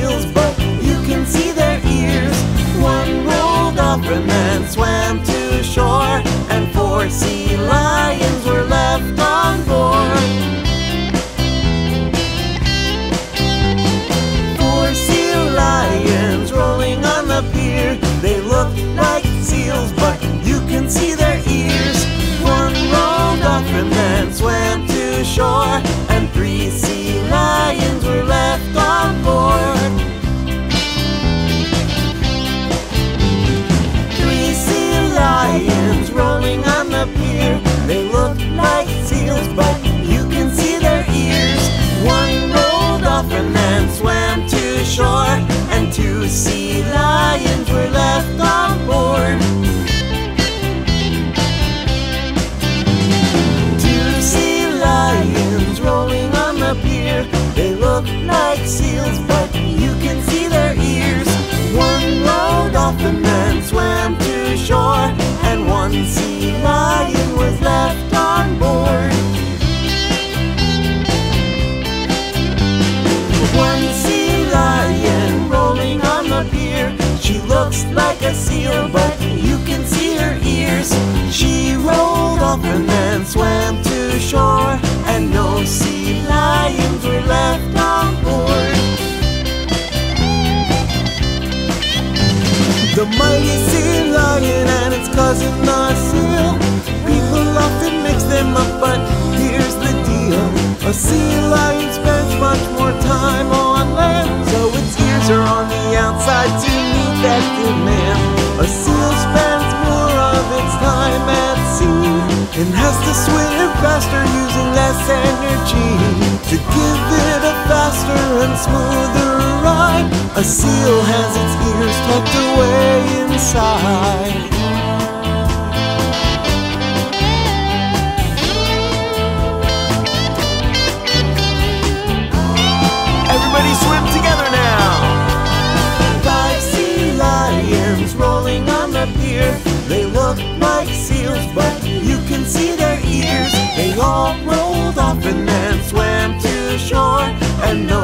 heels, but you can see their ears. One rolled up and then swam to shore, and four sea lions were left on board. Four sea lions rolling on the pier. They looked like seals, but you can see their ears. One rolled up and then swam to shore, and three sea lions were left on board. Three sea lions rolling on the pier. They look like seals, but you can see their ears. One rolled up and then swam to shore, and two sea lions were left on board. Two sea lions rolling on the pier. They look like seals, but you can see their ears. One rolled off and then swam to shore, and one sea lion was left on board. One sea lion rolling on the pier. She looks like a seal, but you can see her ears. She rolled off and then swam to shore, and no sea lions were left on board. The mighty sea lion and its cousin the seal. People often mix them up, but here's the deal. A sea lion spends much more time on land, so its ears are on the outside to meet that demand. A seal spends more of its time at sea, and has to swim faster using less energy. To give it a faster and smoother ride, a seal has its ears tucked away inside. Everybody swim together now! 5 sea lions rolling on the pier. They look like seals, but you can see their ears. They all rolled up and then swam to shore, and no